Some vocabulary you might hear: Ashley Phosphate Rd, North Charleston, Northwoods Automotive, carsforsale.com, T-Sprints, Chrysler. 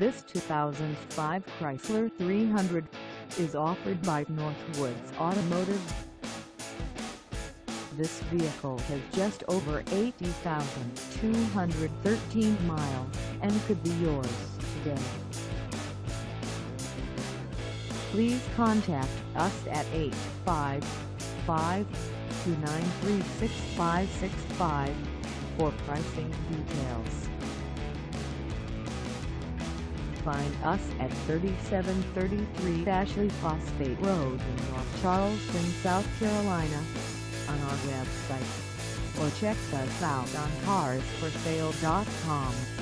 This 2005 Chrysler 300 is offered by Northwoods Automotive. This vehicle has just over 80,213 miles and could be yours today. Please contact us at 855-293-6565 for pricing details. Find us at 3733 Ashley Phosphate Road in North Charleston, South Carolina, on our website, or check us out on carsforsale.com.